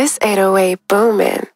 This 808 Boomin.